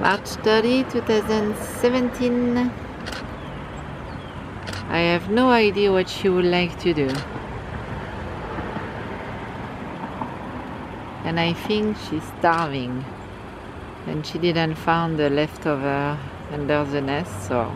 March 30, 2017. I have no idea what she would like to do. And I think she's starving. And she didn't find the leftover under the nest, so...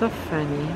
So funny.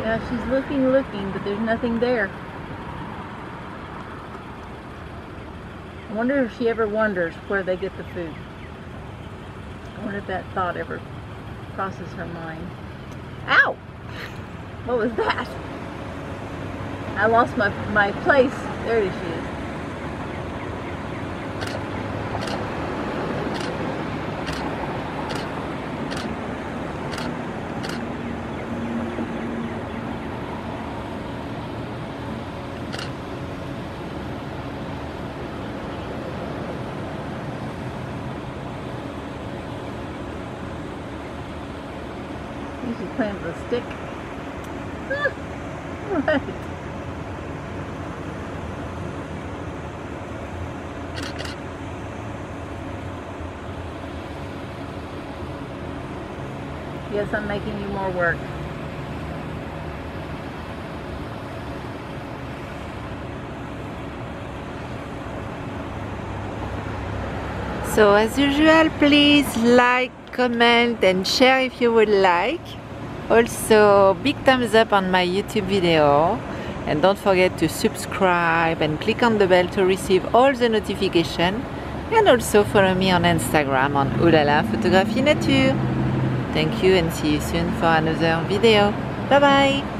Yeah, she's looking, but there's nothing there. I wonder if she ever wonders where they get the food. I wonder if that thought ever crosses her mind. Ow! What was that? I lost my place. There she is. She's playing with a stick. Right. Yes, I'm making you more work. So as usual, please like, comment and share if you would like. Also, big thumbs up on my YouTube video, and don't forget to subscribe and click on the bell to receive all the notifications, and also follow me on Instagram on OuhLaLaPhotography Nature. Thank you and see you soon for another video. Bye bye!